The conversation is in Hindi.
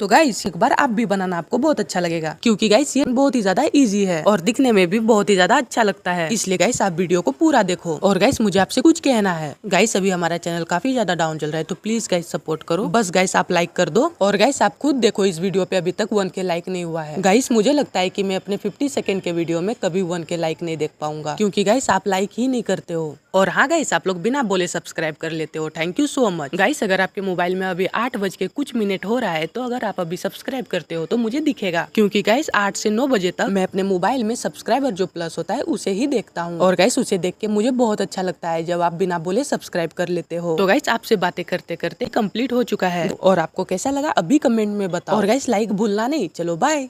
तो गाइस एक बार आप भी बनाना आपको बहुत अच्छा लगेगा, क्योंकि गाइस ये बहुत ही ज्यादा इजी है और दिखने में भी बहुत ही ज्यादा अच्छा लगता है। इसलिए गाइस आप वीडियो को पूरा देखो। और गाइस मुझे आपसे कुछ कहना है। गाइस अभी हमारा चैनल काफी ज्यादा डाउन चल रहा है, तो प्लीज गाइस सपोर्ट करो। बस गाइस आप लाइक कर दो। और गाइस आप खुद देखो, इस वीडियो पे अभी तक 1K लाइक नहीं हुआ है। गाइस मुझे लगता है की मैं अपने 50 सेकंड के वीडियो में कभी 1K लाइक नहीं देख पाऊंगा, क्योंकि गाइस आप लाइक ही नहीं करते हो। और हाँ गाइस आप लोग बिना बोले सब्सक्राइब कर लेते हो। Thank you so much. Guys अगर आपके मोबाइल में अभी 8 बज के कुछ मिनट हो रहा है, तो अगर आप अभी सब्सक्राइब करते हो तो मुझे दिखेगा, क्योंकि गाइस 8 से 9 बजे तक मैं अपने मोबाइल में सब्सक्राइबर जो प्लस होता है उसे ही देखता हूँ। और गाइस उसे देख के मुझे बहुत अच्छा लगता है जब आप बिना बोले सब्सक्राइब कर लेते हो। तो गाइस आपसे बातें करते करते कंप्लीट हो चुका है। और आपको कैसा लगा अभी कमेंट में बताओ। और गाइस लाइक भूलना नहीं। चलो बाय।